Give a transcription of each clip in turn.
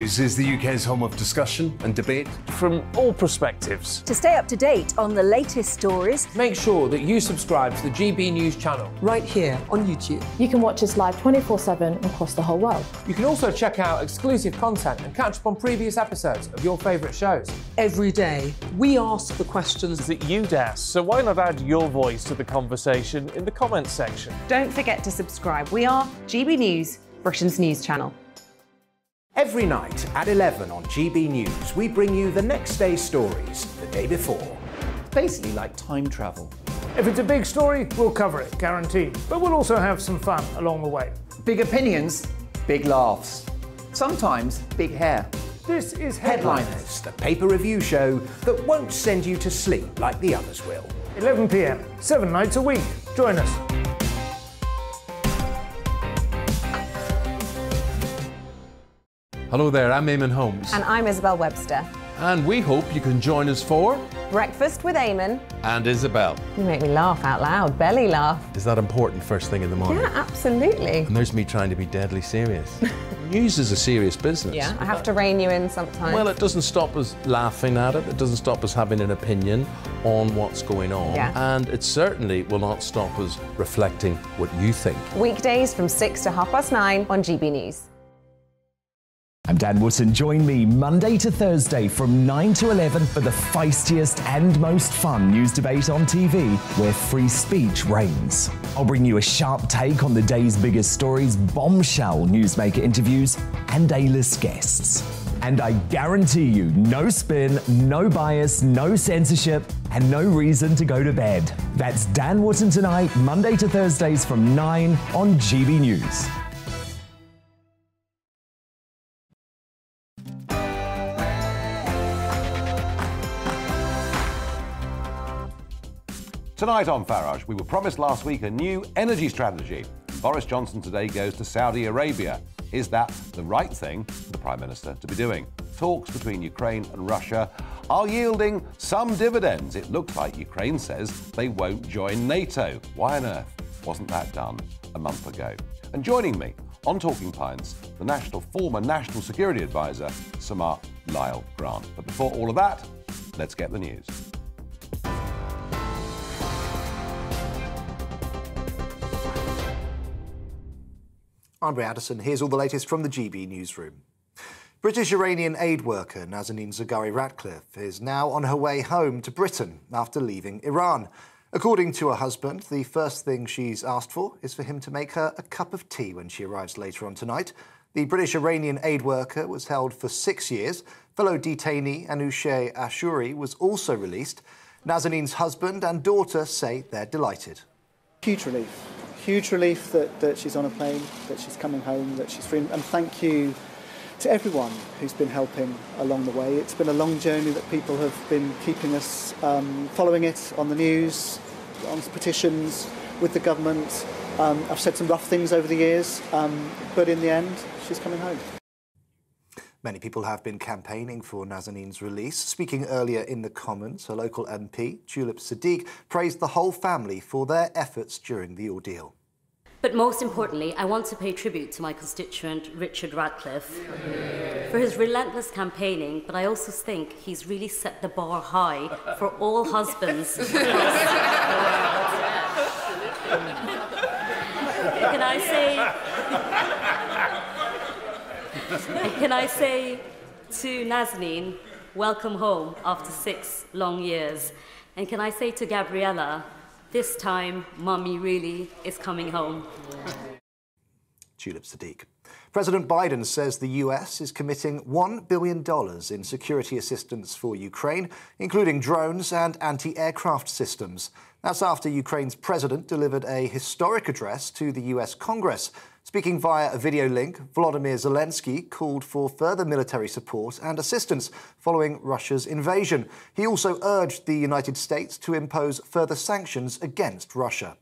This is the UK's home of discussion and debate from all perspectives. To stay up to date on the latest stories, make sure that you subscribe to the GB News channel right here on YouTube. You can watch us live 24/7 across the whole world. You can also check out exclusive content and catch up on previous episodes of your favourite shows. Every day, we ask the questions that you'd ask, so why not add your voice to the conversation in the comments section? Don't forget to subscribe. We are GB News, Britain's news channel. Every night at 11 on GB News, we bring you the next day's stories the day before. It's basically like time travel. If it's a big story, we'll cover it, guaranteed. But we'll also have some fun along the way. Big opinions, big laughs. Sometimes big hair. This is Headliners, the paper review show that won't send you to sleep like the others will. 11 p.m, 7 nights a week. Join us. Hello there, I'm Eamonn Holmes. And I'm Isabel Webster. And we hope you can join us for... Breakfast with Eamonn. And Isabel. You make me laugh out loud, belly laugh. Is that important first thing in the morning? Yeah, absolutely. And there's me trying to be deadly serious. News is a serious business. Yeah, I have to rein you in sometimes. Well, it doesn't stop us laughing at it. It doesn't stop us having an opinion on what's going on. Yeah. And it certainly will not stop us reflecting what you think. Weekdays from 6 to 9:30 on GB News. I'm Dan Wootton. Join me Monday to Thursday from 9 to 11 for the feistiest and most fun news debate on TV where free speech reigns. I'll bring you a sharp take on the day's biggest stories, bombshell newsmaker interviews and A-list guests. And I guarantee you no spin, no bias, no censorship and no reason to go to bed. That's Dan Wootton tonight, Monday to Thursdays from 9 on GB News. Tonight on Farage, we were promised last week a new energy strategy. Boris Johnson today goes to Saudi Arabia. Is that the right thing for the Prime Minister to be doing? Talks between Ukraine and Russia are yielding some dividends. It looks like Ukraine says they won't join NATO. Why on earth wasn't that done a month ago? And joining me on Talking Pines, the former National Security Advisor, Sir Mark Lyall Grant. But before all of that, let's get the news. Andre Addison, here's all the latest from the GB newsroom. British Iranian aid worker Nazanin Zaghari-Ratcliffe is now on her way home to Britain after leaving Iran. According to her husband, the first thing she's asked for is for him to make her a cup of tea when she arrives later on tonight. The British Iranian aid worker was held for 6 years. Fellow detainee Anousheh Ashuri was also released. Nazanin's husband and daughter say they're delighted. Huge relief. Huge relief that she's on a plane, that she's coming home, that she's free. And thank you to everyone who's been helping along the way. It's been a long journey that people have been keeping us following it on the news, on petitions, with the government. I've said some rough things over the years, but in the end, she's coming home. Many people have been campaigning for Nazanin's release. Speaking earlier in the Commons, a local MP, Tulip Siddiq, praised the whole family for their efforts during the ordeal. But most importantly, I want to pay tribute to my constituent, Richard Ratcliffe, for his relentless campaigning, but I also think he's really set the bar high for all husbands. Can I say to Nazanin, welcome home after 6 long years. And can I say to Gabriella, this time, Mummy really is coming home. Tulip Siddiq. President Biden says the US is committing $1 billion in security assistance for Ukraine, including drones and anti-aircraft systems. That's after Ukraine's president delivered a historic address to the US Congress. Speaking via a video link, Volodymyr Zelensky called for further military support and assistance following Russia's invasion. He also urged the United States to impose further sanctions against Russia.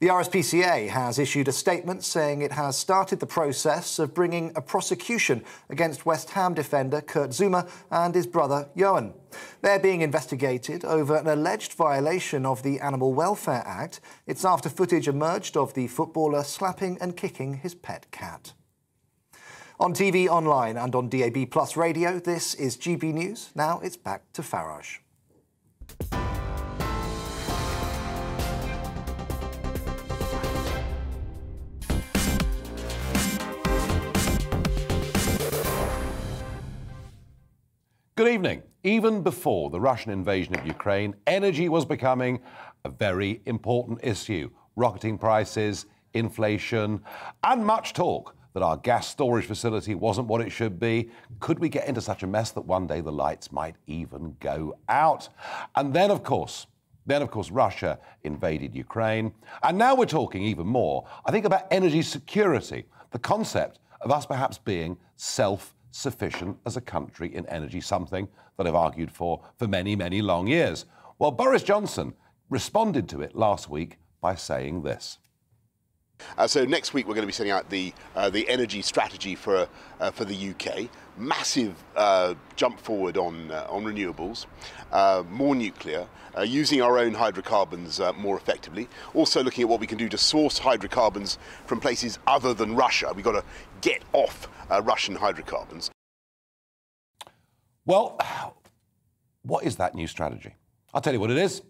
The RSPCA has issued a statement saying it has started the process of bringing a prosecution against West Ham defender Kurt Zuma and his brother Johan. They're being investigated over an alleged violation of the Animal Welfare Act. It's after footage emerged of the footballer slapping and kicking his pet cat. On TV, online and on DAB Plus radio, this is GB News. Now it's back to Farage. Good evening. Even before the Russian invasion of Ukraine, energy was becoming a very important issue. Rocketing prices, inflation, and much talk that our gas storage facility wasn't what it should be. Could we get into such a mess that one day the lights might even go out? And then, of course, Russia invaded Ukraine. And now we're talking even more, I think, about energy security, the concept of us perhaps being self-sufficient as a country in energy, something that I've argued for many, many long years. Well, Boris Johnson responded to it last week by saying this. So next week we're going to be sending out the energy strategy for the UK. Massive jump forward on renewables, more nuclear, using our own hydrocarbons more effectively. Also looking at what we can do to source hydrocarbons from places other than Russia. We've got to get off Russian hydrocarbons. Well, what is that new strategy? I'll tell you what it is.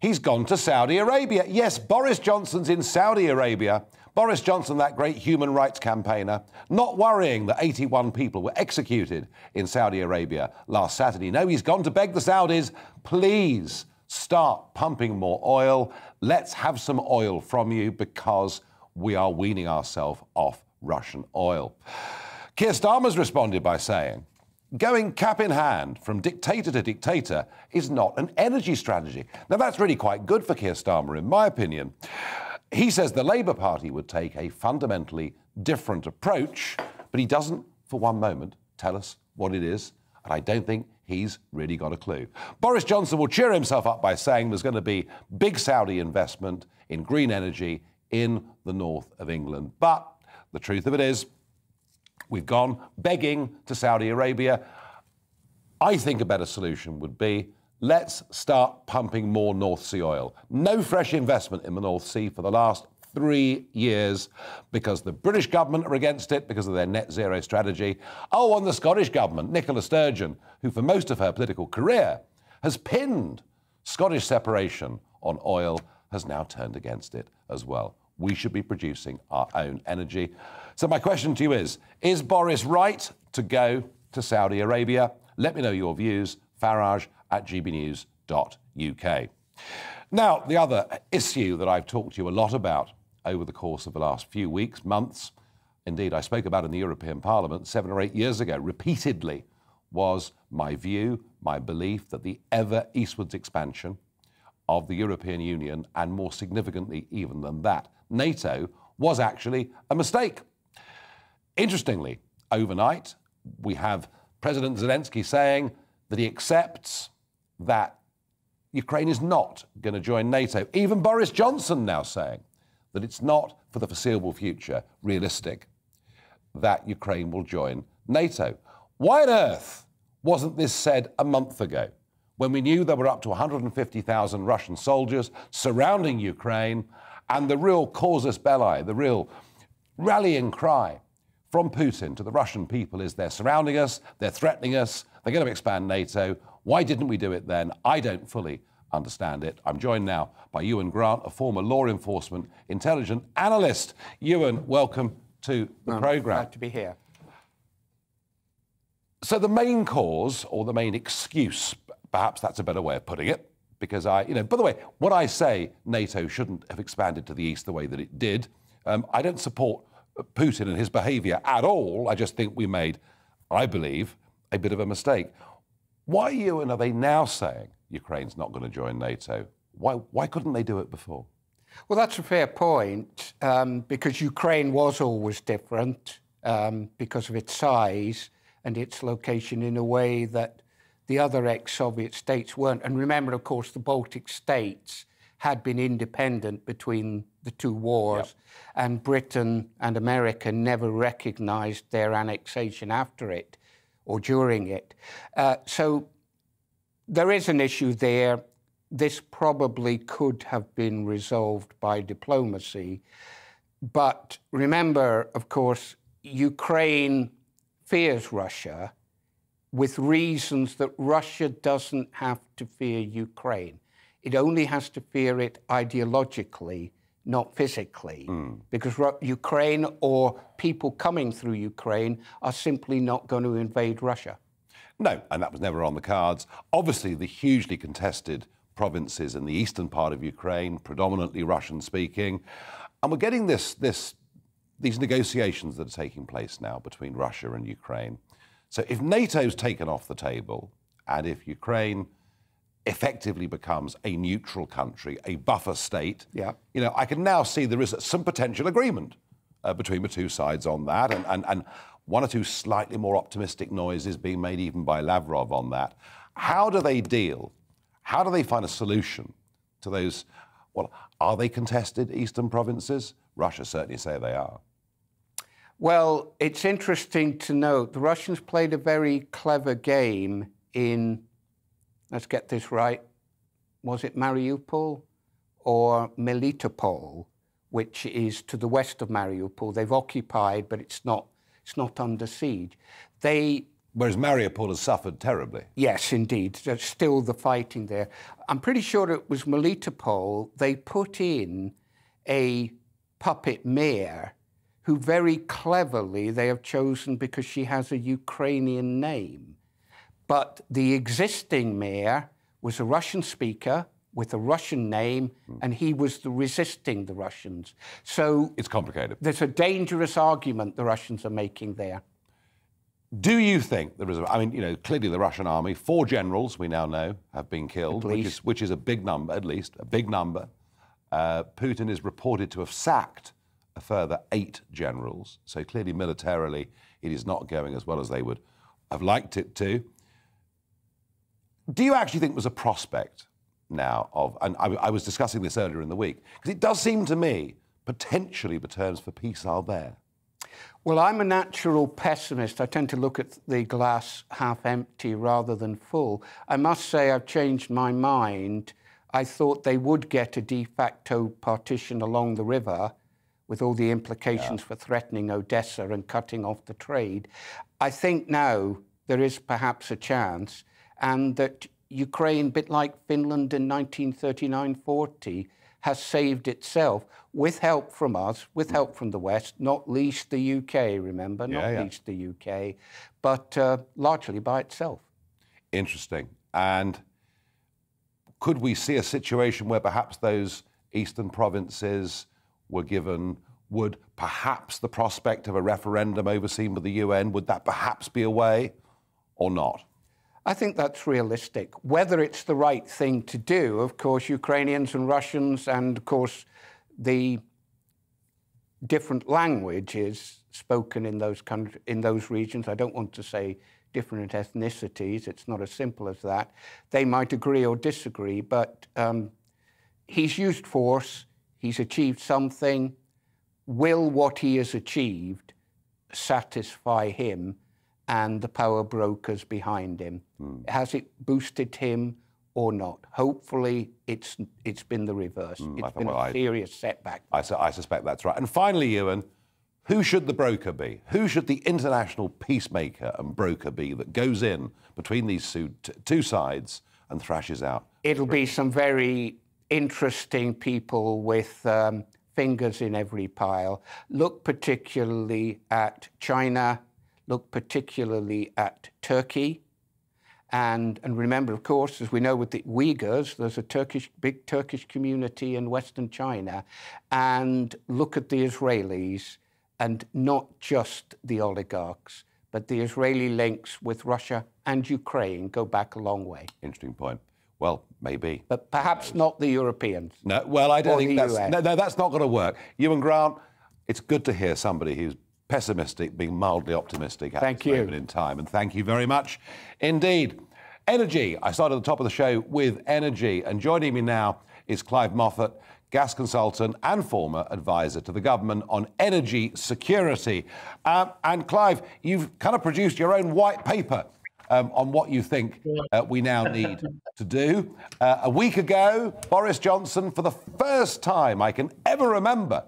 He's gone to Saudi Arabia. Yes, Boris Johnson's in Saudi Arabia. Boris Johnson, that great human rights campaigner, not worrying that 81 people were executed in Saudi Arabia last Saturday. No, he's gone to beg the Saudis, please start pumping more oil. Let's have some oil from you because we are weaning ourselves off Russian oil. Keir Starmer's responded by saying, going cap in hand from dictator to dictator is not an energy strategy. Now, that's really quite good for Keir Starmer, in my opinion. He says the Labour Party would take a fundamentally different approach, but he doesn't for one moment tell us what it is, and I don't think he's really got a clue. Boris Johnson will cheer himself up by saying there's going to be big Saudi investment in green energy in the north of England. But the truth of it is, we've gone begging to Saudi Arabia. I think a better solution would be, let's start pumping more North Sea oil. No fresh investment in the North Sea for the last 3 years because the British government are against it because of their net zero strategy. Oh, and the Scottish government, Nicola Sturgeon, who for most of her political career has pinned Scottish separation on oil, has now turned against it as well. We should be producing our own energy. So my question to you is Boris right to go to Saudi Arabia? Let me know your views, farage@gbnews.uk. Now, the other issue that I've talked to you a lot about over the course of the last few weeks, months, indeed I spoke about in the European Parliament 7 or 8 years ago, repeatedly, was my view, my belief that the ever-eastwards expansion of the European Union, and more significantly even than that, NATO, was actually a mistake. Interestingly, overnight, we have President Zelensky saying that he accepts that Ukraine is not going to join NATO. Even Boris Johnson now saying that it's not, for the foreseeable future, realistic that Ukraine will join NATO. Why on earth wasn't this said a month ago, when we knew there were up to 150,000 Russian soldiers surrounding Ukraine, and the real causus belli, the real rallying cry from Putin to the Russian people is they're surrounding us, they're threatening us, they're going to expand NATO. Why didn't we do it then? I don't fully understand it. I'm joined now by Ewan Grant, a former law enforcement intelligence analyst. Ewan, welcome to the programme. Glad to be here. So the main cause, or the main excuse, perhaps that's a better way of putting it, because by the way, when I say NATO shouldn't have expanded to the east the way that it did, I don't support Putin and his behaviour at all. I just think we made, I believe, a bit of a mistake. Why, Ewan, are they now saying Ukraine's not going to join NATO? Why couldn't they do it before? Well, that's a fair point, because Ukraine was always different because of its size and its location in a way that the other ex-Soviet states weren't. And remember, of course, the Baltic states had been independent between the two wars, yep, and Britain and America never recognised their annexation after it or during it. So there is an issue there. This probably could have been resolved by diplomacy. But remember, of course, Ukraine fears Russia with reasons that Russia doesn't have to fear Ukraine. It only has to fear it ideologically, not physically, because Ukraine or people coming through Ukraine are simply not going to invade Russia. No, and that was never on the cards. Obviously, the hugely contested provinces in the eastern part of Ukraine, predominantly Russian-speaking, and we're getting these negotiations that are taking place now between Russia and Ukraine. So if NATO's taken off the table, and if Ukraine effectively becomes a neutral country, a buffer state, you know, I can now see there is some potential agreement between the two sides on that, and one or two slightly more optimistic noises being made even by Lavrov on that. How do they deal? How do they find a solution to those, well, are they contested eastern provinces? Russia certainly say they are. Well, it's interesting to note the Russians played a very clever game in, let's get this right, was it Mariupol or Melitopol, which is to the west of Mariupol. They've occupied, but it's not under siege. Whereas Mariupol has suffered terribly. Yes, indeed. There's still the fighting there. I'm pretty sure it was Melitopol. They put in a puppet mayor who very cleverly they have chosen because she has a Ukrainian name. But the existing mayor was a Russian speaker with a Russian name, and he was resisting the Russians. So it's complicated. There's a dangerous argument the Russians are making there. Do you think there is I mean, you know, clearly the Russian army, 4 generals, we now know, have been killed, which is a big number, at least, a big number. Putin is reported to have sacked a further 8 generals, so clearly militarily it is not going as well as they would have liked it to. Do you actually think there's a prospect now of, and I was discussing this earlier in the week, because it does seem to me potentially the terms for peace are there? Well, I'm a natural pessimist. I tend to look at the glass half empty rather than full. I must say I've changed my mind. I thought they would get a de facto partition along the river, with all the implications for threatening Odessa and cutting off the trade. I think now there is perhaps a chance, and that Ukraine, a bit like Finland in 1939-40, has saved itself with help from us, with help from the West, not least the UK, remember, not least the UK, but largely by itself. Interesting. And could we see a situation where perhaps those eastern provinces were given, would perhaps the prospect of a referendum overseen by the UN, would that perhaps be a way or not? I think that's realistic. Whether it's the right thing to do, of course, Ukrainians and Russians and, of course, the different languages spoken in those regions, I don't want to say different ethnicities, it's not as simple as that. They might agree or disagree, but he's used force. He's achieved something. Will what he has achieved satisfy him and the power brokers behind him? Has it boosted him or not? Hopefully, it's been the reverse. It's been a serious setback. I suspect that's right. And finally, Ewan, who should the broker be? Who should the international peacemaker and broker be that goes in between these two sides and thrashes out? It'll be some very interesting people with fingers in every pile. Look particularly at China, look particularly at Turkey, and remember, of course, as we know with the Uyghurs, there's a big Turkish community in Western China, and look at the Israelis, and not just the oligarchs, but the Israeli links with Russia and Ukraine go back a long way. Interesting point. Well, maybe. But perhaps not the Europeans. No, well, I don't think that's... No, that's not going to work. Ewan Grant, it's good to hear somebody who's pessimistic being mildly optimistic at this moment in time. And thank you very much indeed. Energy. I started at the top of the show with energy. And joining me now is Clive Moffat, gas consultant and former advisor to the government on energy security. And Clive, you've kind of produced your own white paper on what you think we now need to do. A week ago, Boris Johnson, for the first time I can ever remember,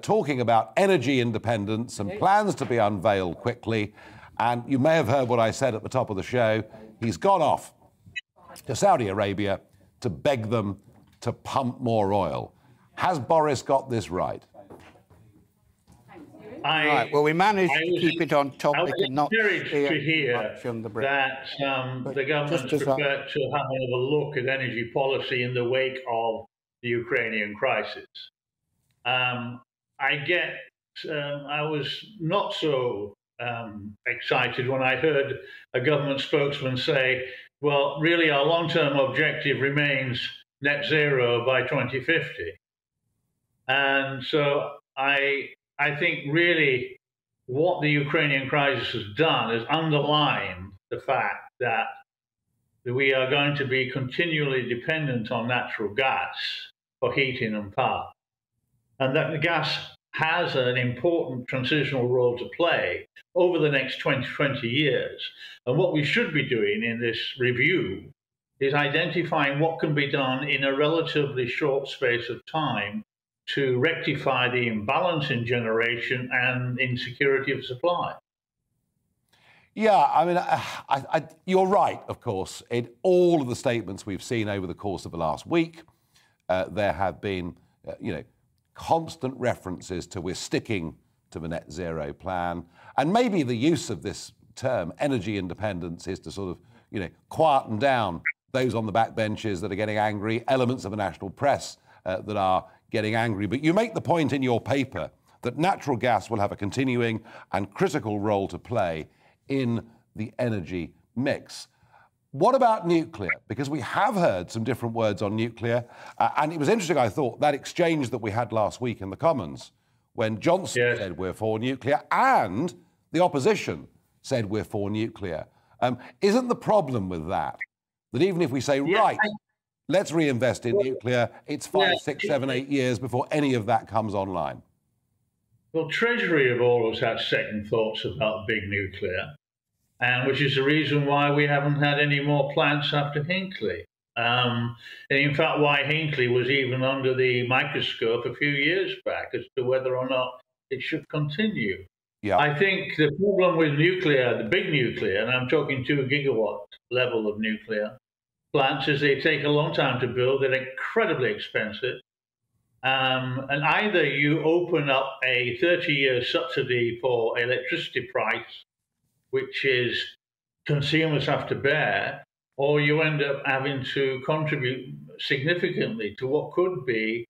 talking about energy independence and plans to be unveiled quickly. And you may have heard what I said at the top of the show. He's gone off to Saudi Arabia to beg them to pump more oil. Has Boris got this right? Right, well, we managed to keep it on topic and not hear from the Brits. That the government's prepared to have another look at energy policy in the wake of the Ukrainian crisis. I was not so excited when I heard a government spokesman say, well, really our long-term objective remains net zero by 2050. And so I think really what the Ukrainian crisis has done is underlined the fact that we are going to be continually dependent on natural gas for heating and power, and that the gas has an important transitional role to play over the next 20 years. And what we should be doing in this review is identifying what can be done in a relatively short space of time to rectify the imbalance in generation and insecurity of supply. Yeah, I mean, you're right, of course. In all of the statements we've seen over the course of the last week, there have been, constant references to we're sticking to the net zero plan. And maybe the use of this term, energy independence, is to sort of, quieten down those on the back benches that are getting angry, elements of the national press that are getting angry. But you make the point in your paper that natural gas will have a continuing and critical role to play in the energy mix. What about nuclear? Because we have heard some different words on nuclear, and it was interesting, I thought, that exchange that we had last week in the Commons when Johnson said we're for nuclear and the opposition said we're for nuclear. Isn't the problem with that, that even if we say, right, let's reinvest in nuclear, it's 5, 6, 7, 8 years before any of that comes online? Well, Treasury have always had second thoughts about big nuclear, and which is the reason why we haven't had any more plants after Hinkley. And in fact, why Hinkley was even under the microscope a few years back as to whether or not it should continue. Yeah. I think the problem with nuclear, the big nuclear, and I'm talking 2 gigawatt level of nuclear plants, is they take a long time to build, they're incredibly expensive. And either you open up a 30-year subsidy for electricity price, which is consumers have to bear, or you end up having to contribute significantly to what could be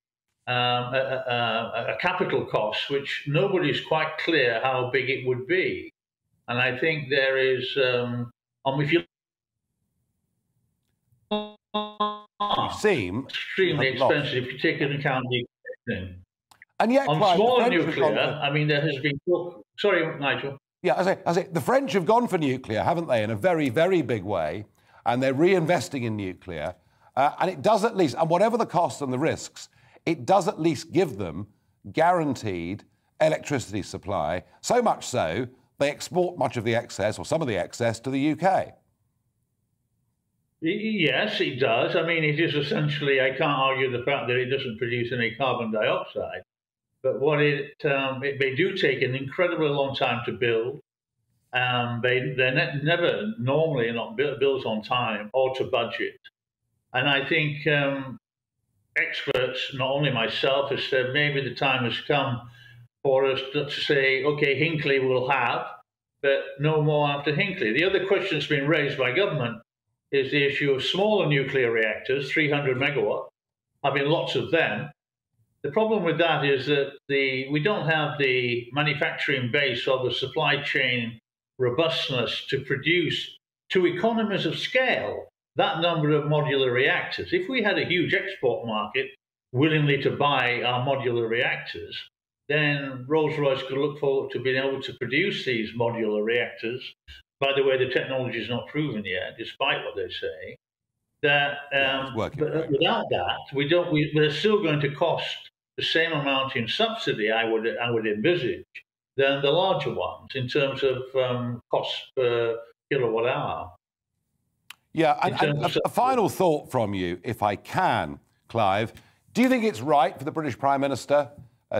a capital cost, which nobody's quite clear how big it would be. And I think there is, if you seem extremely expensive if you take into account the existing. And yet, on smaller nuclear, I mean, there has been talk. Sorry, Nigel. Yeah, I say, the French have gone for nuclear, haven't they, in a very, very big way, and they're reinvesting in nuclear, and it does at least, and whatever the costs and the risks, it does at least give them guaranteed electricity supply, so much so they export much of the excess, or some of the excess, to the UK. Yes, it does. I mean, it is essentially, I can't argue the fact that it doesn't produce any carbon dioxide, but what they do take an incredibly long time to build. They're never normally not built on time or to budget. And I think experts, not only myself, have said maybe the time has come for us to say, okay, Hinkley will have, but no more after Hinkley. The other question that's been raised by government is the issue of smaller nuclear reactors, 300 megawatt. I mean, lots of them. The problem with that is that we don't have the manufacturing base or the supply chain robustness to produce, to economies of scale, that number of modular reactors. If we had a huge export market willingly to buy our modular reactors, then Rolls-Royce could look forward to being able to produce these modular reactors. By the way, the technology is not proven yet, despite what they say. That without that, we're still going to cost the same amount in subsidy, I would envisage, than the larger ones in terms of cost per kilowatt hour. Yeah, and a final thought from you, if I can, Clive. Do you think it's right for the British Prime Minister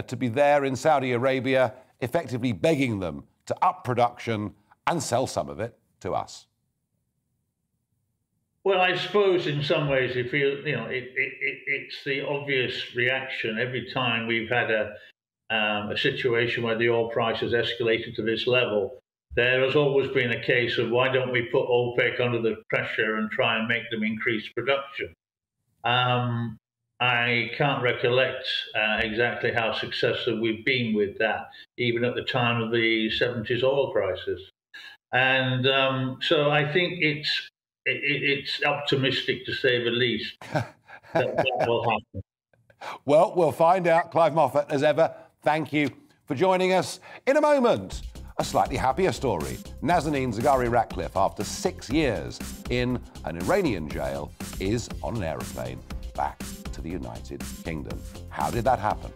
to be there in Saudi Arabia, effectively begging them to up production and sell some of it to us? Well, I suppose in some ways you feel, you know, it's the obvious reaction every time we've had a situation where the oil price has escalated to this level. There has always been a case of why don't we put OPEC under the pressure and try and make them increase production. I can't recollect exactly how successful we've been with that, even at the time of the 70s oil crisis. And so I think it's optimistic, to say the least, that that will happen. Well, we'll find out. Clive Moffat, as ever, thank you for joining us. In a moment, a slightly happier story. Nazanin Zaghari-Ratcliffe, after 6 years in an Iranian jail, is on an aeroplane back to the United Kingdom. How did that happen?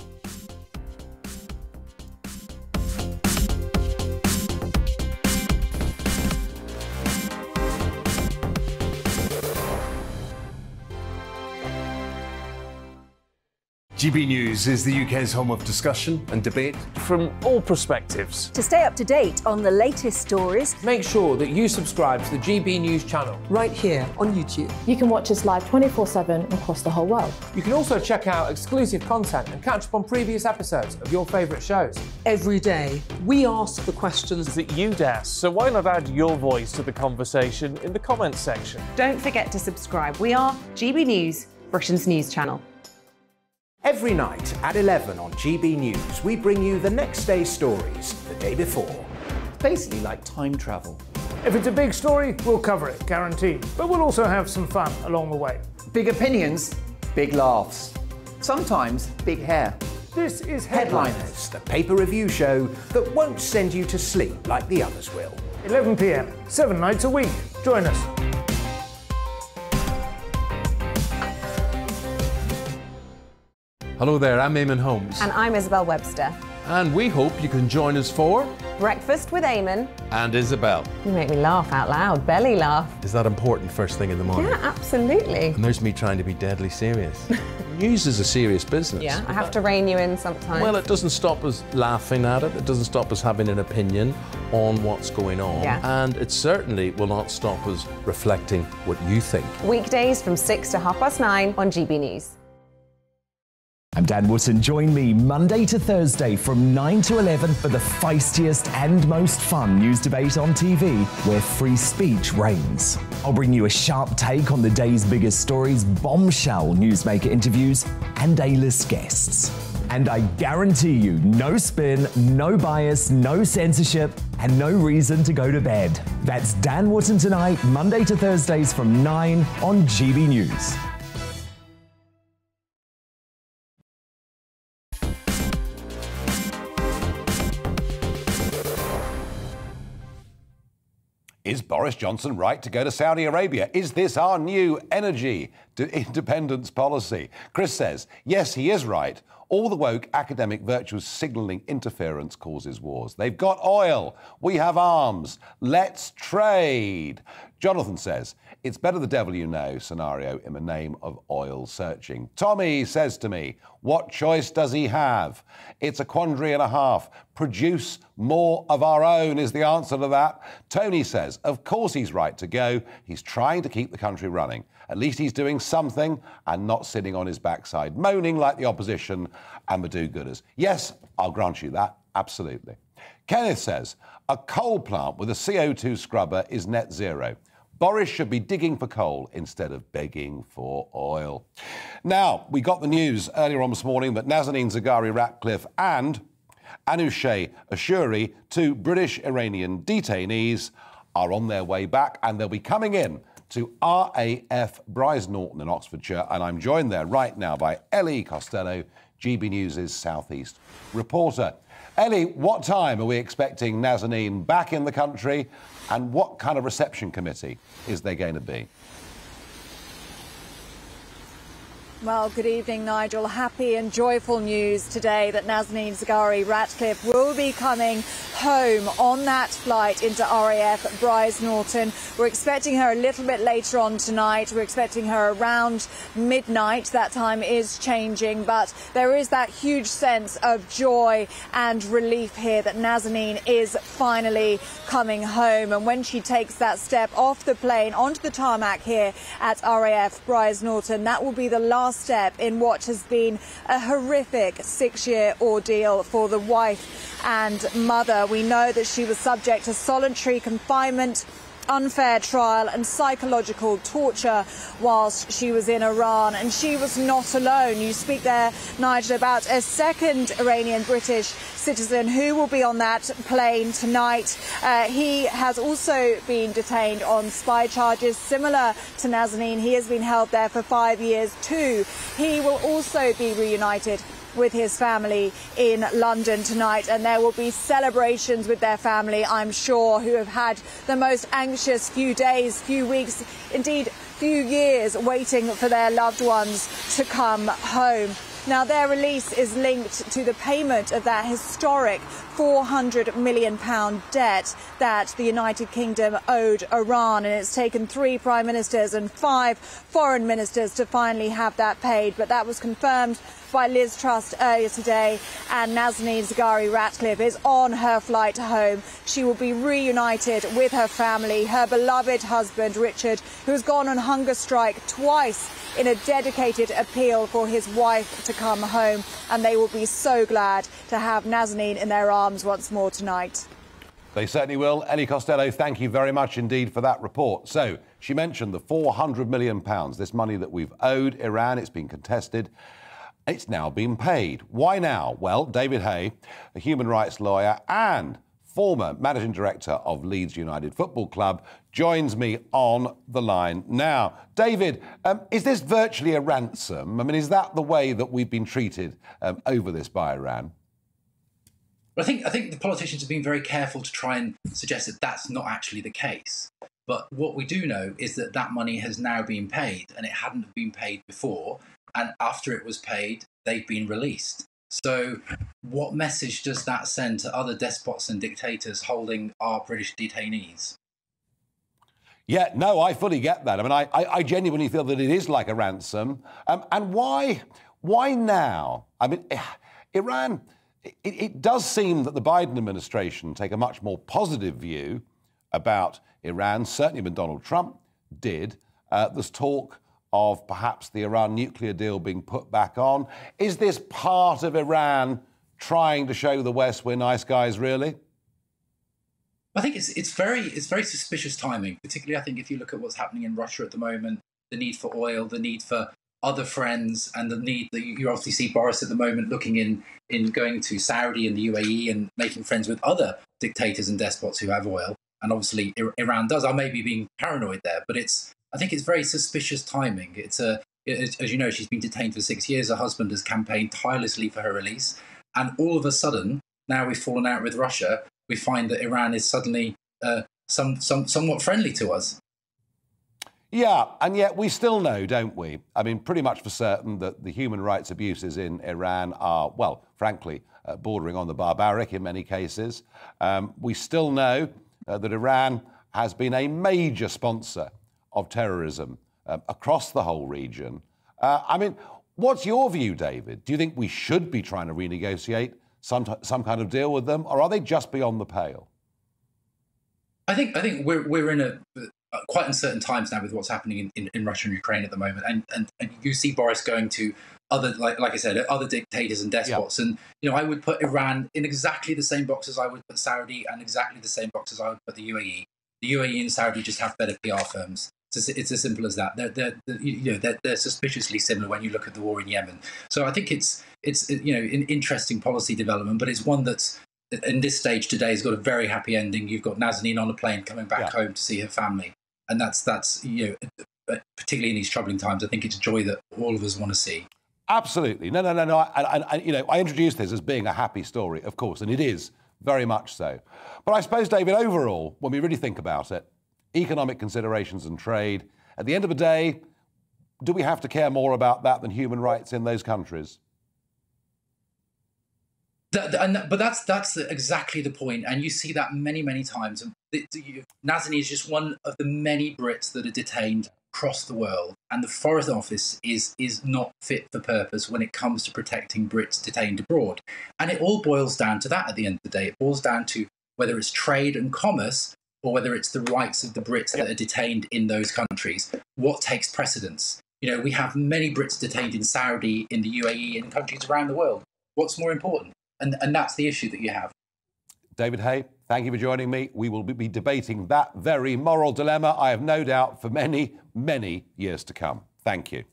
GB News is the UK's home of discussion and debate from all perspectives. To stay up to date on the latest stories, make sure that you subscribe to the GB News channel right here on YouTube. You can watch us live 24/7 across the whole world. You can also check out exclusive content and catch up on previous episodes of your favourite shows. Every day, we ask the questions that you'd ask, so why not add your voice to the conversation in the comments section? Don't forget to subscribe. We are GB News, Britain's news channel. Every night at 11 on GB News, we bring you the next day's stories the day before. It's basically like time travel. If it's a big story, we'll cover it, guaranteed. But we'll also have some fun along the way. Big opinions, big laughs. Sometimes big hair. This is Headliners, the paper review show that won't send you to sleep like the others will. 11 p.m, 7 nights a week. Join us. Hello there, I'm Eamonn Holmes. And I'm Isabel Webster. And we hope you can join us for... Breakfast with Eamonn. And Isabel. You make me laugh out loud, belly laugh. Is that important first thing in the morning? Yeah, absolutely. And there's me trying to be deadly serious. News is a serious business. Yeah, I have to rein you in sometimes. Well, it doesn't stop us laughing at it. It doesn't stop us having an opinion on what's going on. Yeah. And it certainly will not stop us reflecting what you think. Weekdays from 6 to 9:30 on GB News. I'm Dan Wootton. Join me Monday to Thursday from 9 to 11 for the feistiest and most fun news debate on TV, where free speech reigns. I'll bring you a sharp take on the day's biggest stories, bombshell newsmaker interviews, and A-list guests. And I guarantee you no spin, no bias, no censorship, and no reason to go to bed. That's Dan Wootton tonight, Monday to Thursdays from 9 on GB News. Is Boris Johnson right to go to Saudi Arabia? Is this our new energy independence policy? Chris says, yes, he is right. All the woke academic virtues signalling interference causes wars. They've got oil. We have arms. Let's trade. Jonathan says, it's better the devil you know scenario in the name of oil searching. Tommy says to me, what choice does he have? It's a quandary and a half. Produce more of our own is the answer to that. Tony says, of course he's right to go. He's trying to keep the country running. At least he's doing something and not sitting on his backside, moaning like the opposition and the do-gooders. Yes, I'll grant you that, absolutely. Kenneth says, a coal plant with a CO2 scrubber is net zero. Boris should be digging for coal instead of begging for oil. Now, we got the news earlier on this morning that Nazanin Zaghari-Ratcliffe and Anousheh Ashuri, two British-Iranian detainees, are on their way back, and they'll be coming in to RAF Brize Norton in Oxfordshire, and I'm joined there right now by Ellie Costello, GB News' Southeast reporter. Ellie, what time are we expecting Nazanin back in the country, and what kind of reception committee is there going to be? Well, good evening, Nigel. Happy and joyful news today that Nazanin Zaghari-Ratcliffe will be coming home on that flight into RAF Brize Norton. We're expecting her a little bit later on tonight. We're expecting her around midnight. That time is changing, but there is that huge sense of joy and relief here that Nazanin is finally coming home. And when she takes that step off the plane onto the tarmac here at RAF Brize Norton, that will be the last step in what has been a horrific six-year ordeal for the wife and mother. We know that she was subject to solitary confinement, unfair trial and psychological torture whilst she was in Iran, and she was not alone. You speak there, Nigel, about a second Iranian-British citizen who will be on that plane tonight. He has also been detained on spy charges similar to Nazanin. He has been held there for 5 years too. He will also be reunited with his family in London tonight, and there will be celebrations with their family, I'm sure, who have had the most anxious few days, few weeks, indeed few years waiting for their loved ones to come home. Now, their release is linked to the payment of that historic £400 million debt that the United Kingdom owed Iran, and it's taken 3 prime ministers and 5 foreign ministers to finally have that paid, but that was confirmed by Liz Truss earlier today, and Nazanin Zaghari-Ratcliffe is on her flight home. She will be reunited with her family, her beloved husband Richard, who has gone on hunger strike twice in a dedicated appeal for his wife to come home, and they will be so glad to have Nazanin in their arms once more tonight. They certainly will. Ellie Costello, thank you very much indeed for that report. So, she mentioned the £400 million, this money that we've owed Iran. It's been contested. It's now been paid. Why now? Well, David Hay, a human rights lawyer and former managing director of Leeds United Football Club, joins me on the line now. David, is this virtually a ransom? I mean, is that the way that we've been treated over this by Iran? Well, I think the politicians have been very careful to try and suggest that that's not actually the case. But what we do know is that that money has now been paid, and it hadn't been paid before. And after it was paid, they've been released. So what message does that send to other despots and dictators holding our British detainees? Yeah, no, I fully get that. I mean, I genuinely feel that it is like a ransom. And why now? I mean, Iran, it does seem that the Biden administration take a much more positive view about Iran, certainly when Donald Trump did. There's talk of perhaps the Iran nuclear deal being put back on. Is this part of Iran trying to show the West we're nice guys, really? I think it's very suspicious timing, particularly I think if you look at what's happening in Russia at the moment, the need for oil, the need for other friends, and the need that you obviously see Boris at the moment looking in going to Saudi and the UAE and making friends with other dictators and despots who have oil. And obviously Iran does. I may be being paranoid there, but I think it's very suspicious timing. As you know, she's been detained for 6 years. Her husband has campaigned tirelessly for her release. And all of a sudden, now we've fallen out with Russia, we find that Iran is suddenly somewhat friendly to us. Yeah, and yet we still know, don't we? I mean, pretty much for certain that the human rights abuses in Iran are, well, frankly, bordering on the barbaric in many cases. We still know that Iran has been a major sponsor of terrorism across the whole region. I mean, what's your view, David? Do you think we should be trying to renegotiate some kind of deal with them, or are they just beyond the pale? I think we're in a quite uncertain times now with what's happening in Russia and Ukraine at the moment, and you see Boris going to other, like I said, other dictators and despots, yeah. And you know, I would put Iran in exactly the same box as I would put Saudi, and exactly the same box as I would put the UAE. The UAE and Saudi just have better PR firms. It's as simple as that. They're suspiciously similar when you look at the war in Yemen. So I think it's you know, an interesting policy development, but it's one that's in this stage today has got a very happy ending. You've got Nazanin on a plane coming back home to see her family, and that's you know, particularly in these troubling times, I think it's a joy that all of us want to see. Absolutely, no. And you know, I introduced this as being a happy story, of course, and it is very much so. But I suppose, David, overall, when we really think about it, economic considerations and trade, at the end of the day, Do we have to care more about that than human rights in those countries? But that's exactly the point, and you see that many, many times. And Nazanin is just one of the many Brits that are detained across the world, and the Foreign Office is not fit for purpose when it comes to protecting Brits detained abroad. And it all boils down to that at the end of the day. It boils down to whether it's trade and commerce or whether it's the rights of the Brits that are detained in those countries. What takes precedence? You know, we have many Brits detained in Saudi, in the UAE, in countries around the world. What's more important? And that's the issue that you have. David Hay, thank you for joining me. We will be debating that very moral dilemma, I have no doubt, for many, many years to come. Thank you.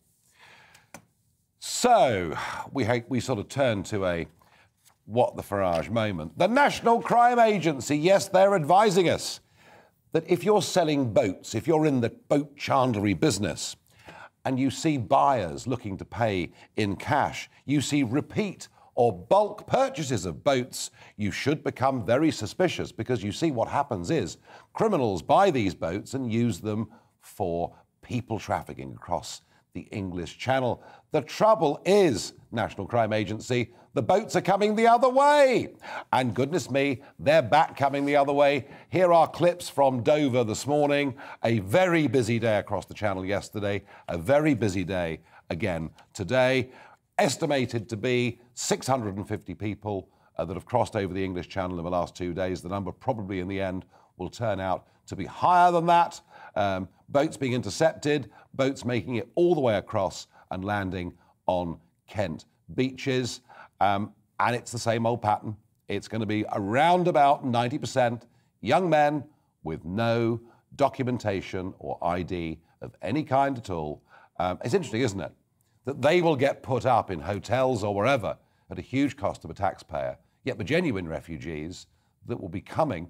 So, we sort of turn to a what the Farage moment. The National Crime Agency, yes, they're advising us that if you're selling boats, if you're in the boat chandlery business, and you see buyers looking to pay in cash, you see repeat or bulk purchases of boats, you should become very suspicious, because you see what happens is criminals buy these boats and use them for people trafficking across the English Channel. The trouble is, National Crime Agency, the boats are coming the other way. And goodness me, they're back coming the other way. Here are clips from Dover this morning. A very busy day across the Channel yesterday, a very busy day again today. Estimated to be 650 people that have crossed over the English Channel in the last 2 days. The number probably in the end will turn out to be higher than that. Boats being intercepted, boats making it all the way across and landing on Kent beaches. And it's the same old pattern. It's going to be around about 90% young men with no documentation or ID of any kind at all. It's interesting, isn't it, that they will get put up in hotels or wherever at a huge cost to the taxpayer, yet the genuine refugees that will be coming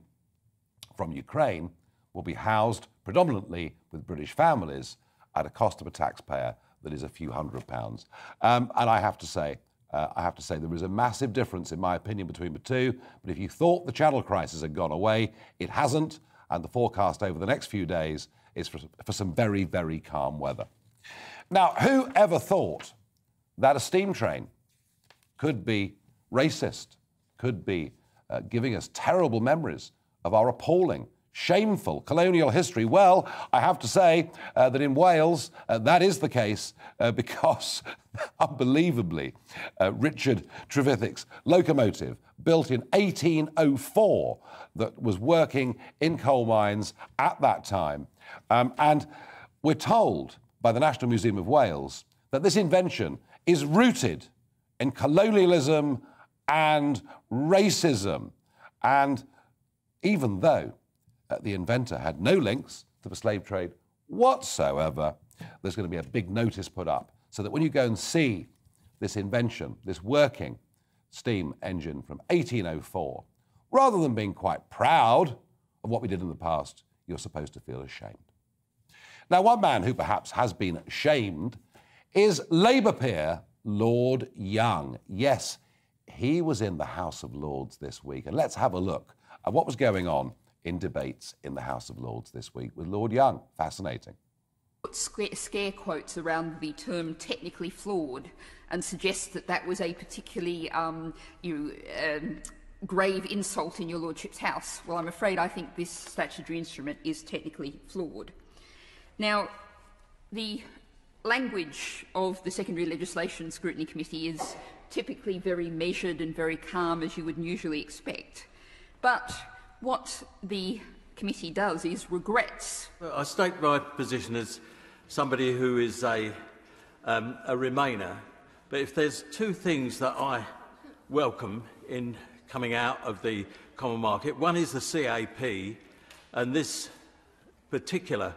from Ukraine will be housed predominantly with British families at a cost to the taxpayer that is a few £100s. And I have to say there is a massive difference, in my opinion, between the two. But if you thought the Channel crisis had gone away, it hasn't, and the forecast over the next few days is for some very, very calm weather. Now, who ever thought that a steam train could be racist, could be giving us terrible memories of our appalling, shameful colonial history? Well, I have to say that in Wales, that is the case because, unbelievably, Richard Trevithick's locomotive, built in 1804, that was working in coal mines at that time. And we're told by the National Museum of Wales that this invention is rooted in colonialism and racism. And even though the inventor had no links to the slave trade whatsoever, there's going to be a big notice put up so that when you go and see this invention, this working steam engine from 1804, rather than being quite proud of what we did in the past, you're supposed to feel ashamed. Now, one man who perhaps has been shamed is Labour peer Lord Young. Yes, he was in the House of Lords this week. And let's have a look at what was going on in debates in the House of Lords this week with Lord Young. Fascinating. Scare quotes around the term technically flawed and suggest that that was a particularly grave insult in your Lordship's House. Well, I'm afraid I think this statutory instrument is technically flawed. Now, the language of the Secondary Legislation Scrutiny Committee is typically very measured and very calm, as you would usually expect. But what the committee does is regrets. Well, I state my position as somebody who is a Remainer. But if there's two things that I welcome in coming out of the common market, one is the CAP, and this particular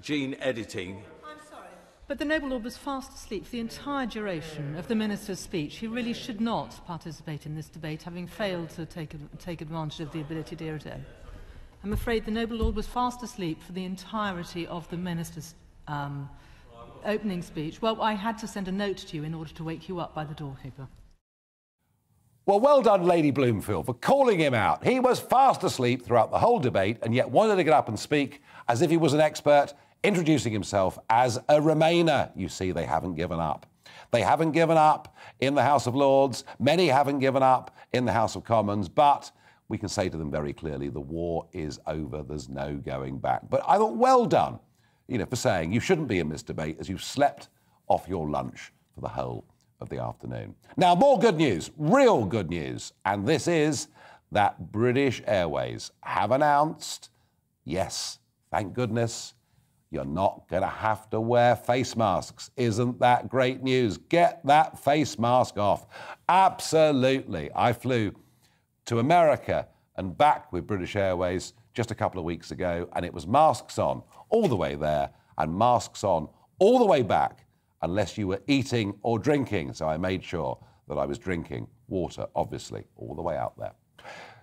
gene editing. I'm sorry. But the noble lord was fast asleep for the entire duration of the minister's speech. He really should not participate in this debate, having failed to take advantage of the ability to irritate. I'm afraid the noble lord was fast asleep for the entirety of the minister's opening speech. Well, I had to send a note to you in order to wake you up by the doorkeeper. Well done, Lady Bloomfield, for calling him out. He was fast asleep throughout the whole debate and yet wanted to get up and speak as if he was an expert introducing himself as a Remainer. You see, they haven't given up. They haven't given up in the House of Lords. Many haven't given up in the House of Commons, but we can say to them very clearly, the war is over, there's no going back. But I thought, well done, you know, for saying you shouldn't be in this debate as you've slept off your lunch for the whole of the afternoon. Now, more good news, real good news, and this is that British Airways have announced, yes, thank goodness, you're not going to have to wear face masks. Isn't that great news? Get that face mask off. Absolutely. I flew to America and back with British Airways just a couple of weeks ago, and it was masks on all the way there and masks on all the way back, unless you were eating or drinking. So I made sure that I was drinking water, obviously, all the way out there.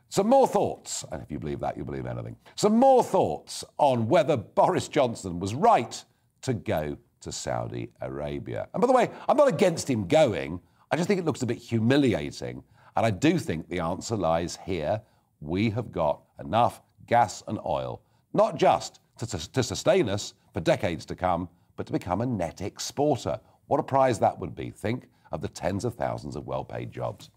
Some more thoughts, and if you believe that, you'll believe anything. Some more thoughts on whether Boris Johnson was right to go to Saudi Arabia. And by the way, I'm not against him going. I just think it looks a bit humiliating. And I do think the answer lies here. We have got enough gas and oil, not just to sustain us for decades to come, but to become a net exporter. What a prize that would be. Think of the tens of thousands of well-paid jobs.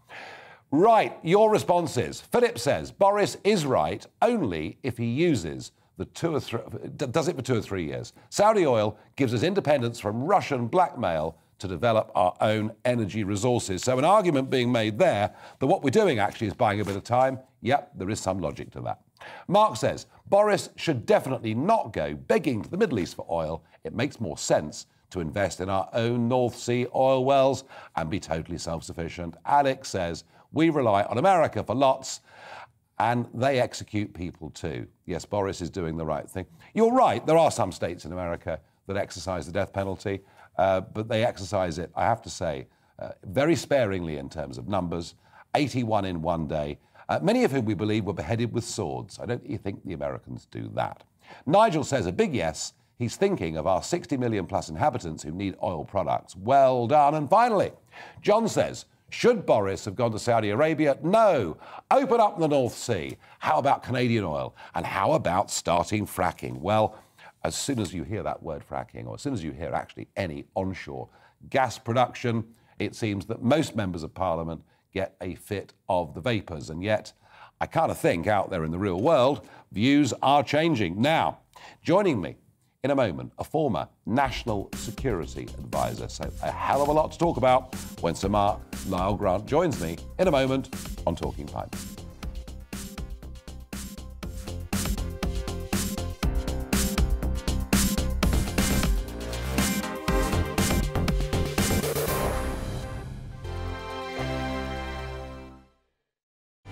Right, your responses. Philip says, Boris is right only if he uses the does it for 2 or 3 years. Saudi oil gives us independence from Russian blackmail to develop our own energy resources. So an argument being made there that what we're doing actually is buying a bit of time. Yep, there is some logic to that. Mark says, Boris should definitely not go begging to the Middle East for oil. It makes more sense to invest in our own North Sea oil wells and be totally self-sufficient. Alex says, we rely on America for lots, and they execute people too. Yes, Boris is doing the right thing. You're right, there are some states in America that exercise the death penalty, but they exercise it, I have to say, very sparingly in terms of numbers, 81 in one day, many of whom we believe were beheaded with swords. I don't think the Americans do that. Nigel says a big yes. He's thinking of our 60 million plus inhabitants who need oil products. Well done. And finally, John says, should Boris have gone to Saudi Arabia? No. Open up the North Sea. How about Canadian oil? And how about starting fracking? Well, as soon as you hear that word fracking, or as soon as you hear actually any onshore gas production, it seems that most members of Parliament get a fit of the vapours. And yet, I kind of think out there in the real world, views are changing. Now, joining me in a moment, a former National Security Advisor. So a hell of a lot to talk about when Sir Mark Lyall Grant joins me in a moment on Talking Pipes.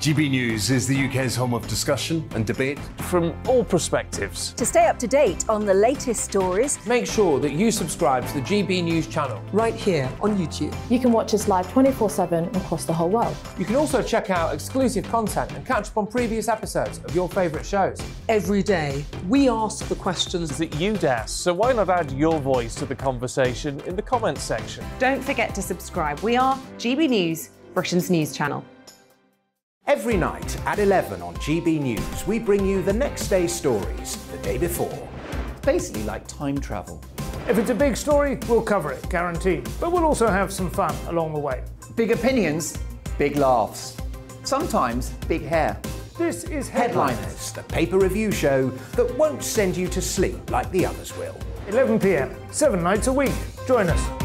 GB News is the UK's home of discussion and debate from all perspectives. To stay up to date on the latest stories, make sure that you subscribe to the GB News channel right here on YouTube. You can watch us live 24/7 across the whole world. You can also check out exclusive content and catch up on previous episodes of your favourite shows. Every day, we ask the questions that you'd ask, so why not add your voice to the conversation in the comments section? Don't forget to subscribe. We are GB News, Britain's news channel. Every night at 11 on GB News, we bring you the next day's stories the day before. It's basically like time travel. If it's a big story, we'll cover it, guaranteed. But we'll also have some fun along the way. Big opinions, big laughs. Sometimes big hair. This is Headliners, the paper review show that won't send you to sleep like the others will. 11 p.m, 7 nights a week. Join us.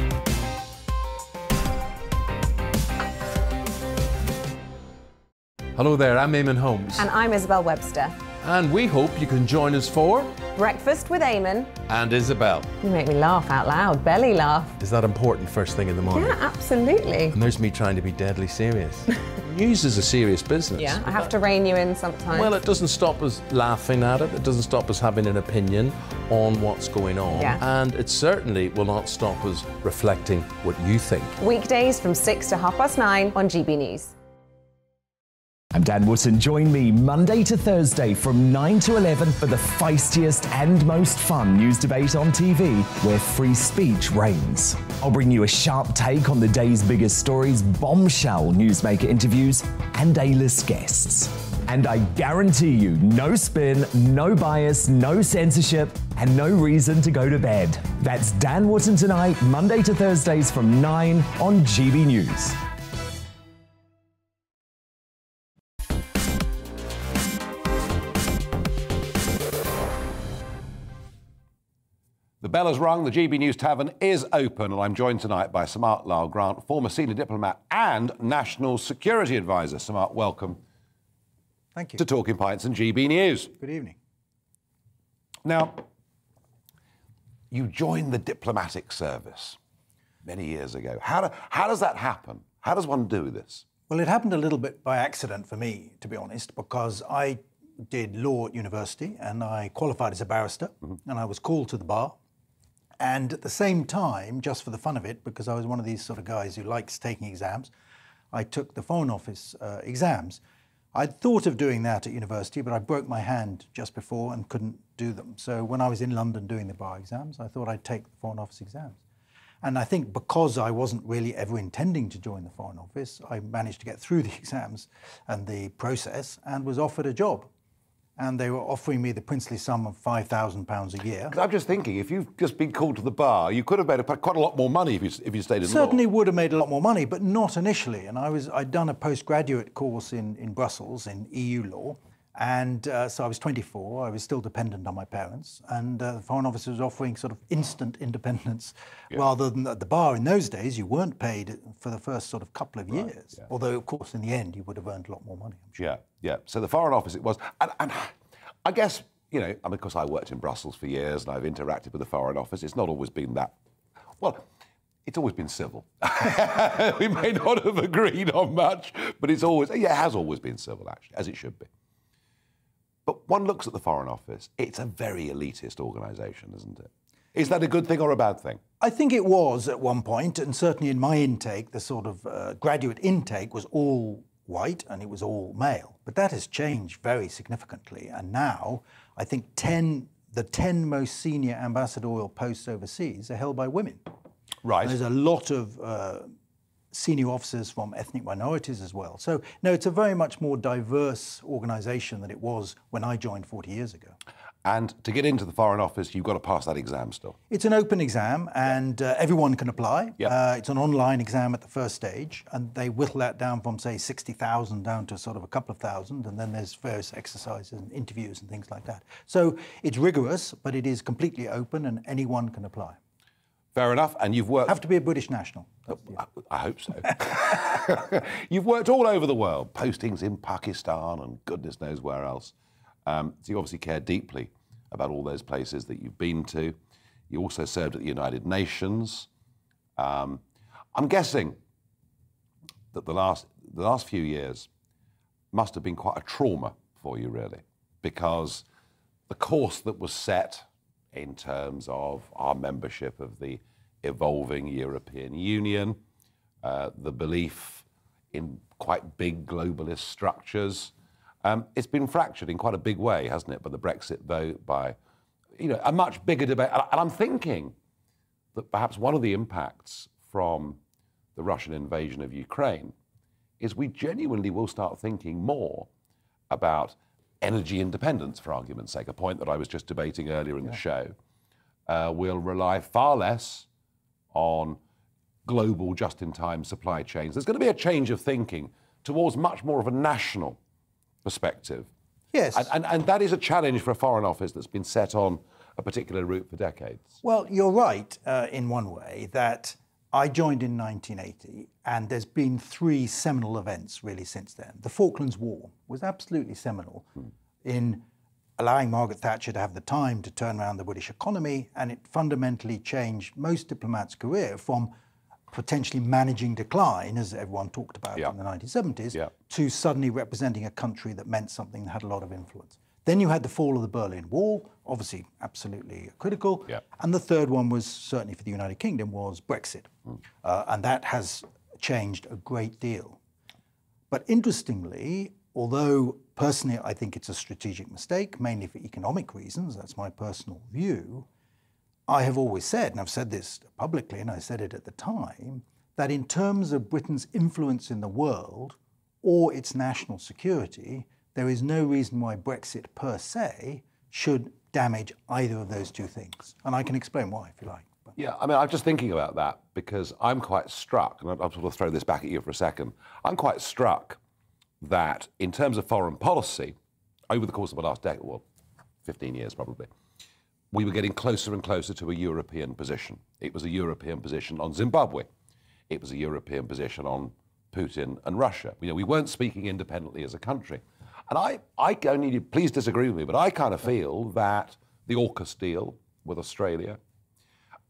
Hello there, I'm Eamonn Holmes. And I'm Isabel Webster. And we hope you can join us for Breakfast with Eamonn and Isabel. You make me laugh out loud, belly laugh. Is that important first thing in the morning? Yeah, absolutely. And there's me trying to be deadly serious. News is a serious business. Yeah, I have to rein you in sometimes. Well, it doesn't stop us laughing at it. It doesn't stop us having an opinion on what's going on. Yeah. And it certainly will not stop us reflecting what you think. Weekdays from 6 to 9:30 on GB News. I'm Dan Wootton. Join me Monday to Thursday from 9 to 11 for the feistiest and most fun news debate on TV where free speech reigns. I'll bring you a sharp take on the day's biggest stories, bombshell newsmaker interviews and A-list guests. And I guarantee you, no spin, no bias, no censorship, and no reason to go to bed. That's Dan Wootton Tonight, Monday to Thursdays from 9 on GB News. The bell has rung, the GB News Tavern is open, and I'm joined tonight by Sir Mark Lyall Grant, former senior diplomat and national security advisor. Sir Mark, welcome. Thank you. To Talking Pints and GB News. Good evening. Now, you joined the diplomatic service many years ago. How does that happen? How does one do this? Well, it happened a little bit by accident for me, to be honest, because I did law at university and I qualified as a barrister, and I was called to the bar. And at the same time, just for the fun of it, because I was one of these sort of guys who likes taking exams, I took the Foreign Office exams. I'd thought of doing that at university, but I broke my hand just before and couldn't do them. So when I was in London doing the bar exams, I thought I'd take the Foreign Office exams. And I think because I wasn't really ever intending to join the Foreign Office, I managed to get through the exams and the process and was offered a job. And they were offering me the princely sum of £5,000 a year. I'm just thinking, if you've just been called to the bar, you could have made quite a lot more money if you stayed in law. Certainly would have made a lot more money, but not initially. And I'd done a postgraduate course in Brussels in EU law, and so I was 24. I was still dependent on my parents, and the Foreign Office was offering sort of instant independence, rather than at the bar. In those days, you weren't paid for the first sort of couple of years. Yeah. Although, of course, in the end, you would have earned a lot more money, I'm sure. Yeah. Yeah, so the Foreign Office it was, and I guess, you know, I mean, of course I worked in Brussels for years and I've interacted with the Foreign Office. It's not always been that, well, it's always been civil. We may not have agreed on much, but it's always, yeah, it has always been civil actually, as it should be. But one looks at the Foreign Office, it's a very elitist organisation, isn't it? Is that a good thing or a bad thing? I think it was at one point, and certainly in my intake, the sort of graduate intake was all white and it was all male, but that has changed very significantly. And now I think the 10 most senior ambassadorial posts overseas are held by women. Right. And there's a lot of senior officers from ethnic minorities as well. So no, it's a very much more diverse organisation than it was when I joined 40 years ago. And to get into the Foreign Office, you've got to pass that exam still. It's an open exam and everyone can apply. Yep. It's an online exam at the first stage and they whittle that down from, say, 60,000 down to sort of a couple of thousand, and then there's various exercises and interviews and things like that. So it's rigorous, but it is completely open and anyone can apply. Fair enough, and you've worked... Have to be a British national. I hope so. You've worked all over the world, postings in Pakistan and goodness knows where else. So you obviously care deeply about all those places that you've been to. You also served at the United Nations. I'm guessing that the last few years must have been quite a trauma for you, really, because the course that was set in terms of our membership of the evolving European Union, the belief in quite big globalist structures, it's been fractured in quite a big way, hasn't it, by the Brexit vote, by, you know, a much bigger debate. And I'm thinking that perhaps one of the impacts from the Russian invasion of Ukraine is we genuinely will start thinking more about energy independence, for argument's sake, a point that I was just debating earlier in the show. We'll rely far less on global just-in-time supply chains. There's going to be a change of thinking towards much more of a national perspective. Yes. And that is a challenge for a Foreign Office that's been set on a particular route for decades. Well, you're right in one way that I joined in 1980 and there's been three seminal events really since then. The Falklands War was absolutely seminal in allowing Margaret Thatcher to have the time to turn around the British economy, and it fundamentally changed most diplomats' career from potentially managing decline, as everyone talked about in the 1970s, to suddenly representing a country that meant something that had a lot of influence. Then you had the fall of the Berlin Wall, obviously absolutely critical. Yeah. And the third one was, certainly for the United Kingdom, was Brexit. And that has changed a great deal. But interestingly, although personally I think it's a strategic mistake, mainly for economic reasons, that's my personal view, I have always said, and I've said this publicly and I said it at the time, that in terms of Britain's influence in the world or its national security, there is no reason why Brexit per se should damage either of those two things. And I can explain why, if you like. But... Yeah, I mean, I'm just thinking about that because I'm quite struck, and I'll sort of throw this back at you for a second, I'm quite struck that in terms of foreign policy, over the course of the last decade, well, 15 years probably, we were getting closer and closer to a European position. It was a European position on Zimbabwe. It was a European position on Putin and Russia. You know, we weren't speaking independently as a country. And I only, please disagree with me, but I kind of feel that the AUKUS deal with Australia,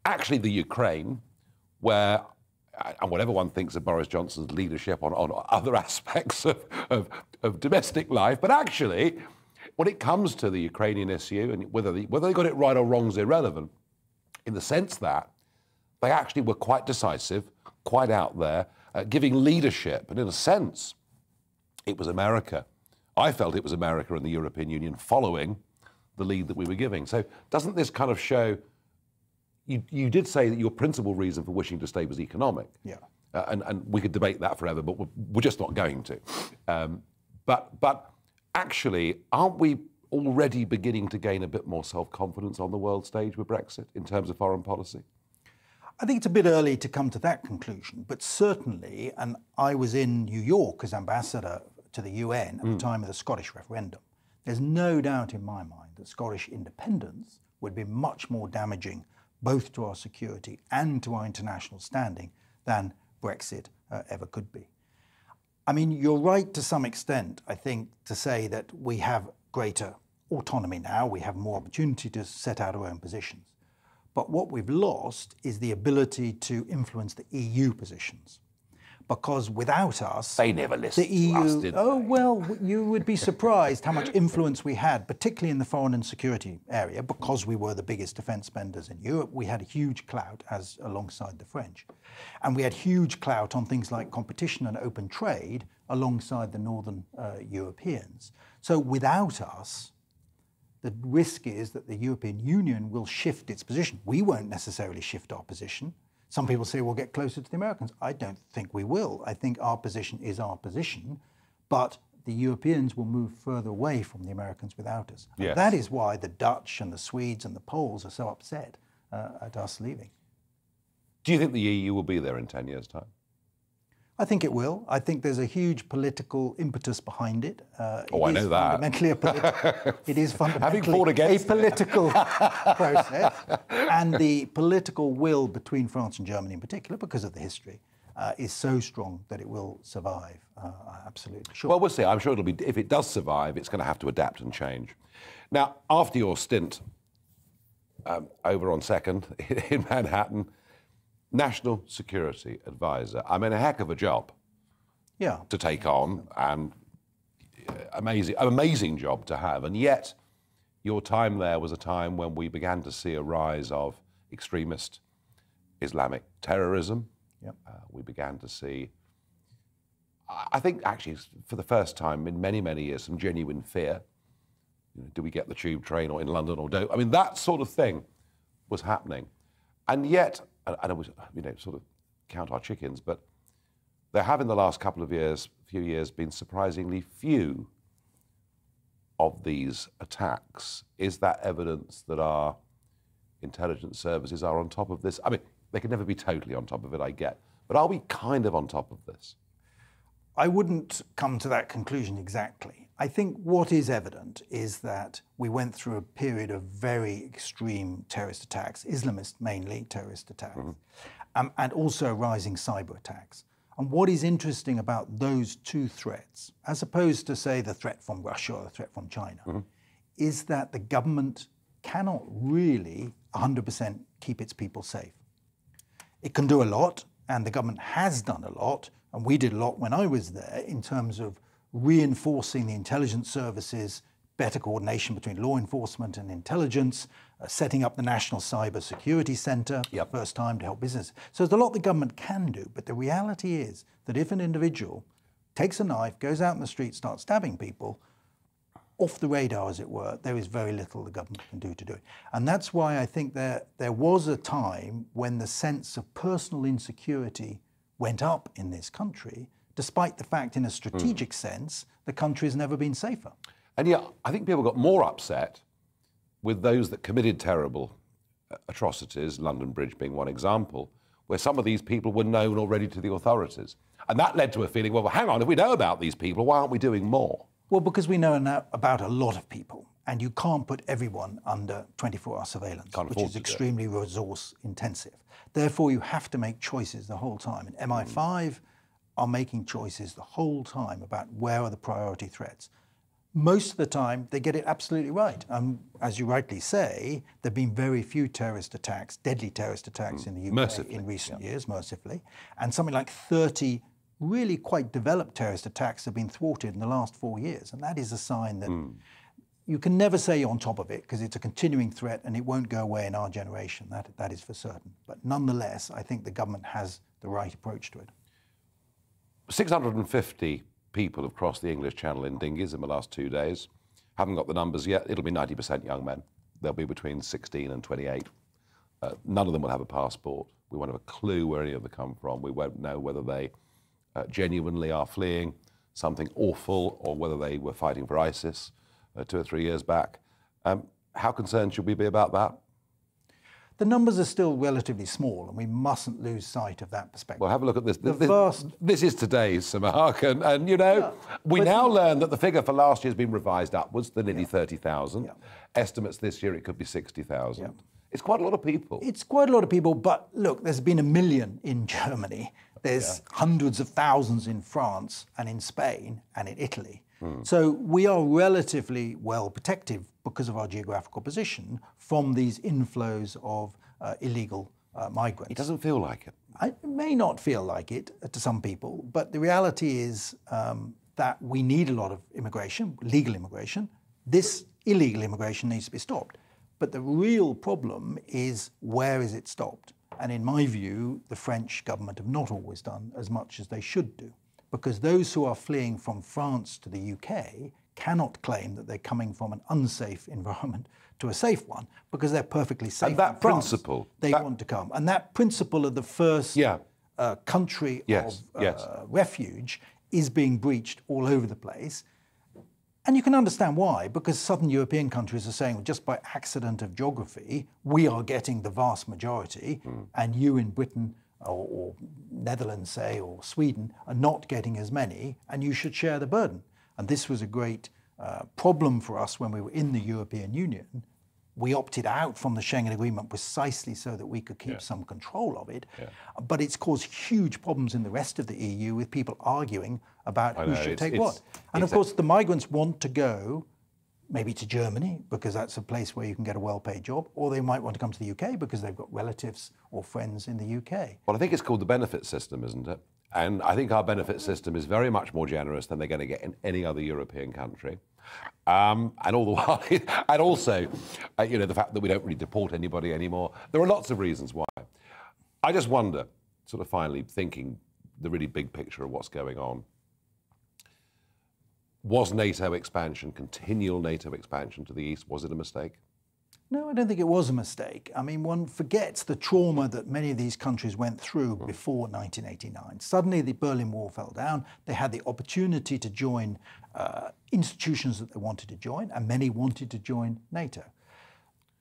actually the Ukraine, where, and whatever one thinks of Boris Johnson's leadership on other aspects of domestic life, but actually, when it comes to the Ukrainian issue, and whether they got it right or wrong is irrelevant, in the sense that they actually were quite decisive, quite out there, giving leadership. And in a sense, it was America. I felt it was America and the European Union following the lead that we were giving. So doesn't this kind of show... You did say that your principal reason for wishing to stay was economic. Yeah. And we could debate that forever, but we're just not going to. But actually, aren't we already beginning to gain a bit more self-confidence on the world stage with Brexit in terms of foreign policy? I think it's a bit early to come to that conclusion, but certainly, and I was in New York as ambassador to the UN at the time of the Scottish referendum, there's no doubt in my mind that Scottish independence would be much more damaging both to our security and to our international standing than Brexit ever could be. I mean, you're right to some extent, I think, to say that we have greater autonomy now, we have more opportunity to set out our own positions. But what we've lost is the ability to influence the EU positions. Because without us... They never listened the EU, to us, did Oh, they? Well, you would be surprised how much influence we had, particularly in the foreign and security area, because we were the biggest defence spenders in Europe. We had a huge clout alongside the French. And we had huge clout on things like competition and open trade alongside the northern Europeans. So without us, the risk is that the European Union will shift its position. We won't necessarily shift our position. Some people say we'll get closer to the Americans. I don't think we will. I think our position is our position, but the Europeans will move further away from the Americans without us. Yes. That is why the Dutch and the Swedes and the Poles are so upset at us leaving. Do you think the EU will be there in 10 years' time? I think it will. I think there's a huge political impetus behind it. I know that. Fundamentally it is fundamentally a political process. And the political will between France and Germany in particular, because of the history, is so strong that it will survive. Absolutely sure. Well, we'll see. I'm sure it'll be, if it does survive, it's going to have to adapt and change. Now, after your stint over on second in Manhattan, National Security Advisor. I mean, a heck of a job to take on, and amazing job to have. And yet, your time there was a time when we began to see a rise of extremist Islamic terrorism. Yep. We began to see, I think actually for the first time in many, many years, some genuine fear. You know, do we get the tube train or in London or don't? I mean, that sort of thing was happening. And yet... And I was, you know, sort of count our chickens, but there have in the last few years, been surprisingly few of these attacks. Is that evidence that our intelligence services are on top of this? I mean, they can never be totally on top of it, I get. But are we kind of on top of this? I wouldn't come to that conclusion exactly. I think what is evident is that we went through a period of very extreme terrorist attacks, Islamist mainly terrorist attacks, and also rising cyber attacks. And what is interesting about those two threats, as opposed to, say, the threat from Russia or the threat from China, is that the government cannot really 100% keep its people safe. It can do a lot, and the government has done a lot, and we did a lot when I was there in terms of reinforcing the intelligence services, better coordination between law enforcement and intelligence, setting up the National Cyber Security Centre for the first time to help business. So there's a lot the government can do, but the reality is that if an individual takes a knife, goes out in the street, starts stabbing people, off the radar, as it were, there is very little the government can do to do it. And that's why I think there was a time when the sense of personal insecurity went up in this country despite the fact, in a strategic sense, the country's never been safer. And yet, I think people got more upset with those that committed terrible atrocities, London Bridge being one example, where some of these people were known already to the authorities. And that led to a feeling, well, hang on, if we know about these people, why aren't we doing more? Well, because we know about a lot of people, and you can't put everyone under 24-hour surveillance, which is extremely resource-intensive. Therefore, you have to make choices the whole time. And MI5 are making choices the whole time about where are the priority threats. Most of the time, they get it absolutely right. And as you rightly say, there have been very few terrorist attacks, deadly terrorist attacks in the UK in recent years, mercifully. And something like 30 really quite developed terrorist attacks have been thwarted in the last 4 years. And that is a sign that you can never say you're on top of it, because it's a continuing threat and it won't go away in our generation. That is for certain. But nonetheless, I think the government has the right approach to it. 650 people have crossed the English Channel in dinghies in the last 2 days. Haven't got the numbers yet. It'll be 90% young men. They'll be between 16 and 28. None of them will have a passport. We won't have a clue where any of them come from. We won't know whether they genuinely are fleeing something awful or whether they were fighting for ISIS 2 or 3 years back. How concerned should we be about that? The numbers are still relatively small, and we mustn't lose sight of that perspective. Well, have a look at this. This is today's, Sir Mark, and you know, we now learn that the figure for last year has been revised upwards to nearly 30,000. Estimates this year it could be 60,000. It's quite a lot of people. It's quite a lot of people, but look, there's been 1 million in Germany. There's hundreds of thousands in France and in Spain and in Italy. So we are relatively well protected because of our geographical position from these inflows of illegal migrants. It doesn't feel like it. It may not feel like it to some people, but the reality is that we need a lot of immigration, legal immigration. This illegal immigration needs to be stopped. But the real problem is, where is it stopped? And in my view, the French government have not always done as much as they should do, because those who are fleeing from France to the UK cannot claim that they're coming from an unsafe environment to a safe one, because they're perfectly safe. And that principle. They want to come. And that principle of the first country of refuge is being breached all over the place. And you can understand why, because southern European countries are saying, well, just by accident of geography, we are getting the vast majority, and you in Britain or Netherlands, say, or Sweden, are not getting as many, and you should share the burden. And this was a great problem for us when we were in the European Union. We opted out from the Schengen Agreement precisely so that we could keep some control of it. But it's caused huge problems in the rest of the EU, with people arguing about who should take what. And of course, the migrants want to go maybe to Germany, because that's a place where you can get a well-paid job, or they might want to come to the UK because they've got relatives or friends in the UK. Well, I think it's called the benefit system, isn't it? And I think our benefit system is very much more generous than they're going to get in any other European country. And all the while, and also, you know, the fact that we don't really deport anybody anymore. There are lots of reasons why. I just wonder, sort of finally thinking the really big picture of what's going on, was NATO expansion, continual NATO expansion to the east, was it a mistake? No, I don't think it was a mistake. I mean, one forgets the trauma that many of these countries went through before 1989. Suddenly, the Berlin Wall fell down. They had the opportunity to join institutions that they wanted to join, and many wanted to join NATO.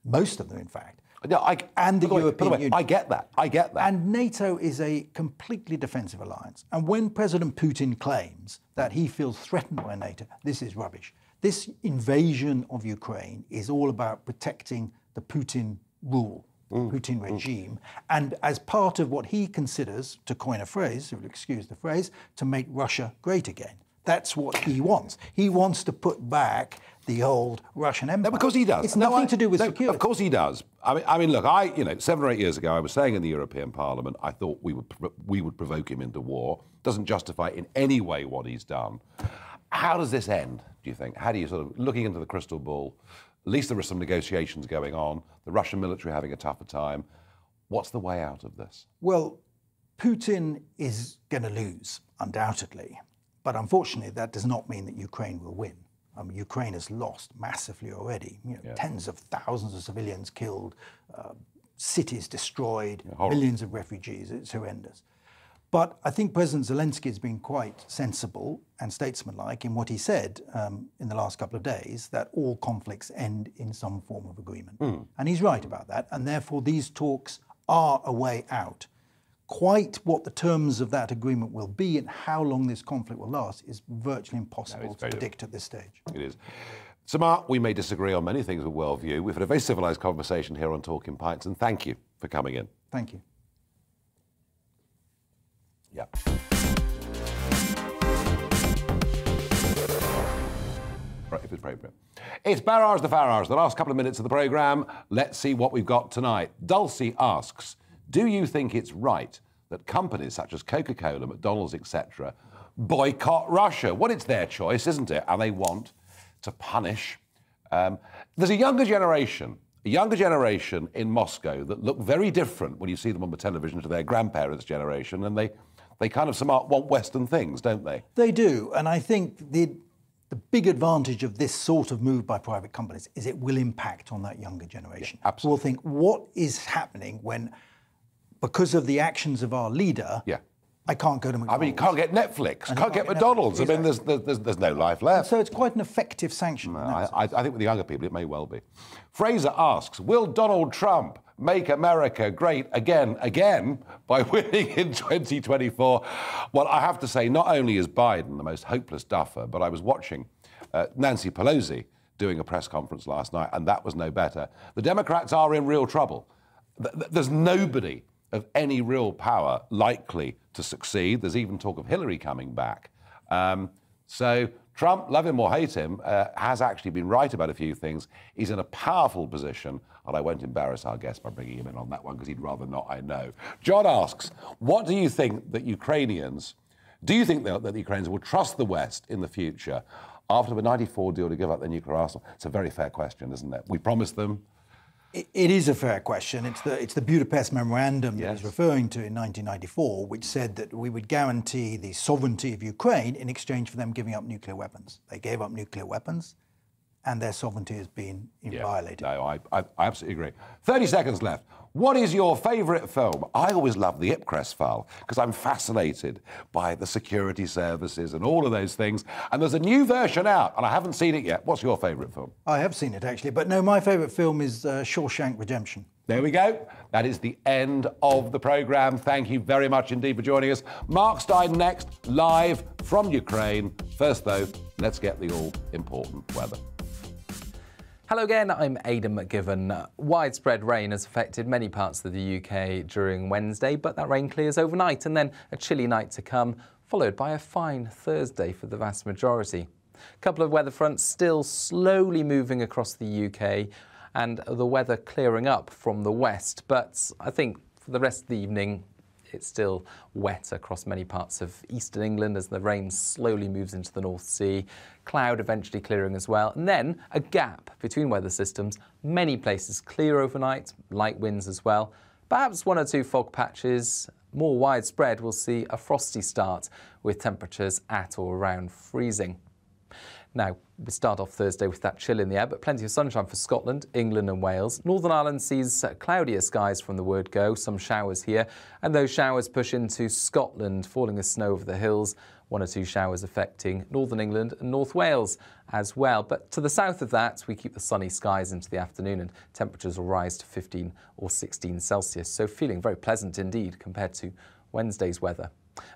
Most of them, in fact. No, and the European Union. I get that. I get that. And NATO is a completely defensive alliance. And when President Putin claims that he feels threatened by NATO, this is rubbish. This invasion of Ukraine is all about protecting the Putin rule, the Putin regime, and as part of what he considers, to coin a phrase, if you'll excuse the phrase, to make Russia great again. That's what he wants. He wants to put back the old Russian empire. No, because he does. It's nothing to do with security. Of course he does. I mean, look, you know, 7 or 8 years ago, I was saying in the European Parliament, I thought we would provoke him into war. Doesn't justify in any way what he's done. How does this end, do you think? How do you, sort of looking into the crystal ball, at least there are some negotiations going on, the Russian military having a tougher time. What's the way out of this? Well, Putin is going to lose, undoubtedly. But unfortunately, that does not mean that Ukraine will win. I mean, Ukraine has lost massively already. You know, tens of thousands of civilians killed, cities destroyed, millions of refugees. It's horrendous. But I think President Zelensky has been quite sensible and statesmanlike in what he said in the last couple of days, that all conflicts end in some form of agreement. Mm. And he's right about that. And therefore, these talks are a way out. Quite what the terms of that agreement will be and how long this conflict will last is virtually impossible to predict at this stage. It is. So, Mark, we may disagree on many things with worldview. We've had a very civilised conversation here on Talking Pints, and thank you for coming in. Thank you. Yeah. Right, if it's appropriate. It's Barrage the Farage, the last couple of minutes of the programme. Let's see what we've got tonight. Dulcie asks, do you think it's right that companies such as Coca-Cola, McDonald's, etc. boycott Russia? Well, it's their choice, isn't it? And they want to punish. There's a younger generation in Moscow that look very different when you see them on the television to their grandparents' generation, and they kind of want Western things, don't they? They do, and I think the big advantage of this sort of move by private companies is it will impact on that younger generation. Yeah, absolutely. We'll think, what is happening when, because of the actions of our leader, yeah, I can't go to McDonald's. I mean, you can't get Netflix, can't get McDonald's. Exactly. I mean, there's no life left. And so it's quite an effective sanction. No, I think with the younger people, it may well be. Fraser asks, will Donald Trump make America great again, by winning in 2024? Well, I have to say, not only is Biden the most hopeless duffer, but I was watching Nancy Pelosi doing a press conference last night, and that was no better. The Democrats are in real trouble. There's nobody of any real power likely to succeed. There's even talk of Hillary coming back. So Trump, love him or hate him, has actually been right about a few things. He's in a powerful position, and I won't embarrass our guest by bringing him in on that one, because he'd rather not, I know. John asks, what do you think that Ukrainians... do you think that the Ukrainians will trust the West in the future after the '94 deal to give up their nuclear arsenal? It's a very fair question, isn't it? We promised them... It is a fair question. It's the Budapest Memorandum, yes, that he's referring to in 1994, which said that we would guarantee the sovereignty of Ukraine in exchange for them giving up nuclear weapons. They gave up nuclear weapons, and their sovereignty has been violated. No, I absolutely agree. 30 seconds left. What is your favourite film? I always love the Ipcress file, because I'm fascinated by the security services and all of those things. And there's a new version out, and I haven't seen it yet. What's your favourite film? I have seen it, actually. But no, my favourite film is Shawshank Redemption. There we go. That is the end of the programme. Thank you very much indeed for joining us. Mark Stein next, live from Ukraine. First, though, let's get the all-important weather. Hello again, I'm Aidan McGivern. Widespread rain has affected many parts of the UK during Wednesday, but that rain clears overnight and then a chilly night to come, followed by a fine Thursday for the vast majority. A couple of weather fronts still slowly moving across the UK and the weather clearing up from the west, but I think for the rest of the evening, it's still wet across many parts of eastern England as the rain slowly moves into the North Sea. Cloud eventually clearing as well. And then a gap between weather systems. Many places clear overnight, light winds as well. Perhaps one or two fog patches. More widespread, we'll see a frosty start with temperatures at or around freezing. Now, we start off Thursday with that chill in the air, but plenty of sunshine for Scotland, England and Wales. Northern Ireland sees cloudier skies from the word go, some showers here, and those showers push into Scotland, falling as snow over the hills. One or two showers affecting northern England and North Wales as well. But to the south of that, we keep the sunny skies into the afternoon and temperatures will rise to 15 or 16 Celsius, so feeling very pleasant indeed compared to Wednesday's weather.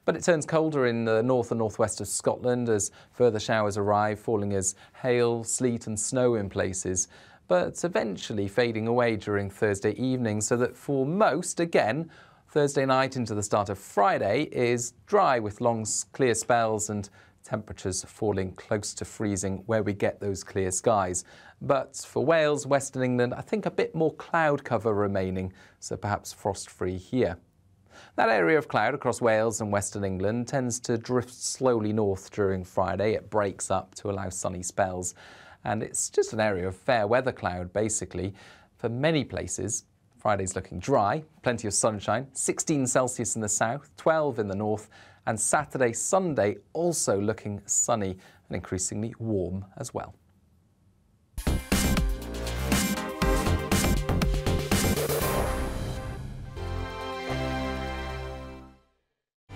But it turns colder in the north and northwest of Scotland as further showers arrive, falling as hail, sleet and snow in places, but eventually fading away during Thursday evening, so that for most, again, Thursday night into the start of Friday is dry with long clear spells and temperatures falling close to freezing where we get those clear skies. But for Wales, Western England, I think a bit more cloud cover remaining, so perhaps frost-free here. That area of cloud across Wales and Western England tends to drift slowly north during Friday. It breaks up to allow sunny spells, and it's just an area of fair weather cloud, basically. For many places, Friday's looking dry, plenty of sunshine, 16 Celsius in the south, 12 in the north, and Saturday, Sunday also looking sunny and increasingly warm as well.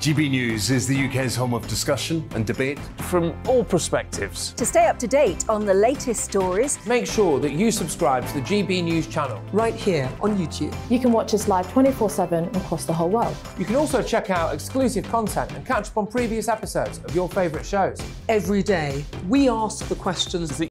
GB News is the UK's home of discussion and debate from all perspectives. To stay up to date on the latest stories, make sure that you subscribe to the GB News channel right here on YouTube. You can watch us live 24/7 across the whole world. You can also check out exclusive content and catch up on previous episodes of your favourite shows. Every day, we ask the questions that